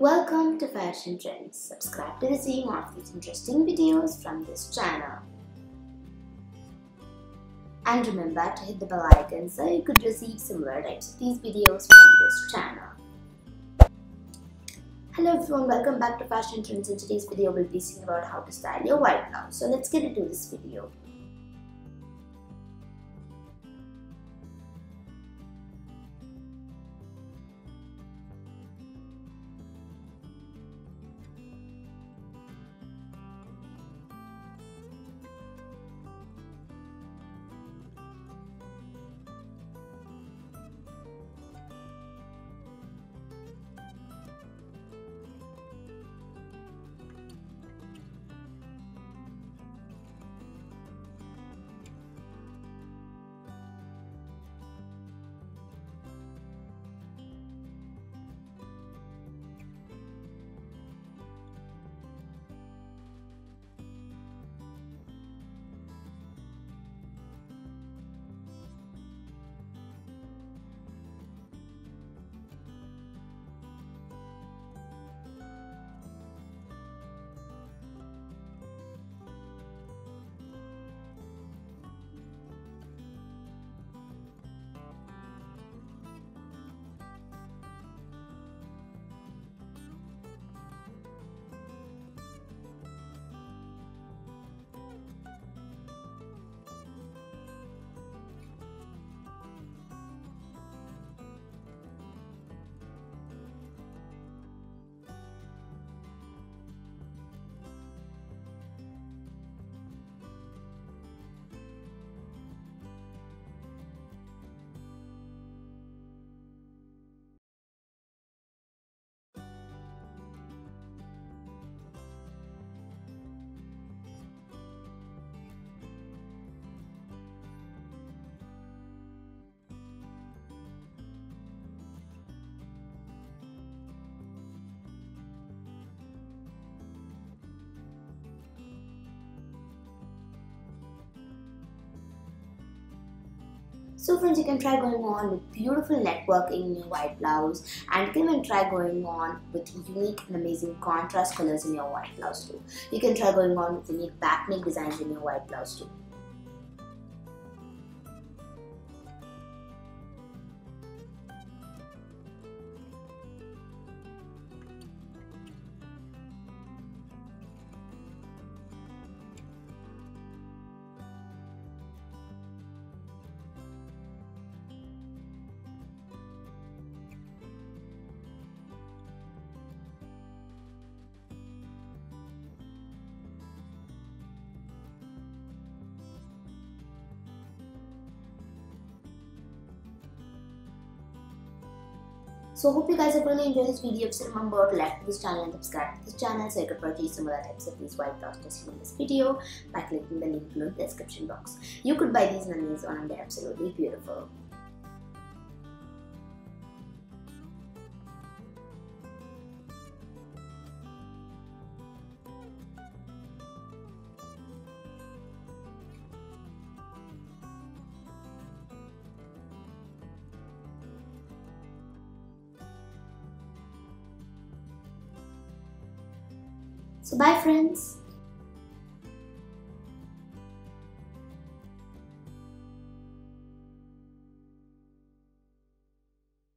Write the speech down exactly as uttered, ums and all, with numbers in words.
Welcome to Fashion Trends. Subscribe to receive more of these interesting videos from this channel. And remember to hit the bell icon so you could receive similar types of these videos from this channel. Hello everyone, welcome back to Fashion Trends. In today's video we'll be seeing about how to style your white blouse. So let's get into this video. So friends, you can try going on with beautiful networking in your white blouse, and you can even try going on with unique and amazing contrast colors in your white blouse too. You can try going on with unique back neck designs in your white blouse too. So hope you guys have really enjoyed this video. So remember to like this channel and subscribe to this channel so you can purchase similar types of these white blouses in this video by clicking the link below in the description box. You could buy these on Amazon and they're absolutely beautiful. So bye friends.